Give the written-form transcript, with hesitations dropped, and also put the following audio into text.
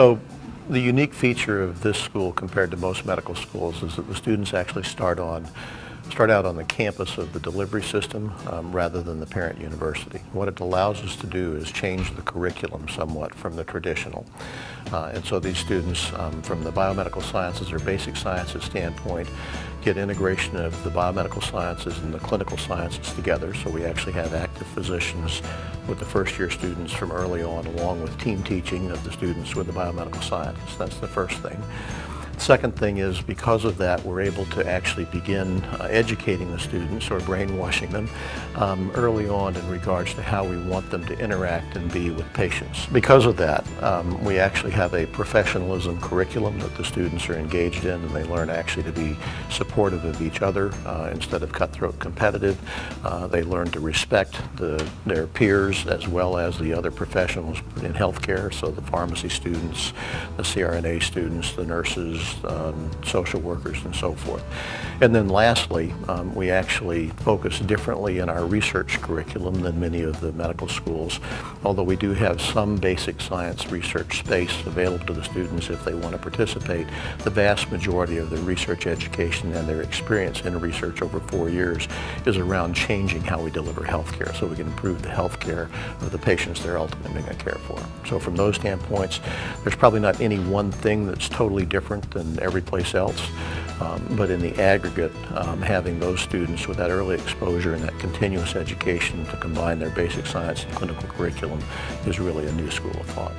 So the unique feature of this school compared to most medical schools is that the students actually start out on the campus of the delivery system rather than the parent university. What it allows us to do is change the curriculum somewhat from the traditional. And so these students from the biomedical sciences or basic sciences standpoint get integration of the biomedical sciences and the clinical sciences together. So we actually have active physicians with the first year students from early on, along with team teaching of the students with the biomedical sciences. That's the first thing. Second thing is, because of that, we're able to actually begin educating the students, or brainwashing them, early on in regards to how we want them to interact and be with patients. Because of that, we actually have a professionalism curriculum that the students are engaged in, and they learn actually to be supportive of each other instead of cutthroat competitive. They learn to respect their peers as well as the other professionals in healthcare, so the pharmacy students, the CRNA students, the nurses, social workers, and so forth. And then lastly, we actually focus differently in our research curriculum than many of the medical schools, although we do have some basic science research space available to the students if they want to participate. The vast majority of their research education and their experience in research over 4 years is around changing how we deliver healthcare, so we can improve the healthcare of the patients they're ultimately going to care for. So from those standpoints, there's probably not any one thing that's totally different than every place else, but in the aggregate, having those students with that early exposure and that continuous education to combine their basic science and clinical curriculum is really a new school of thought.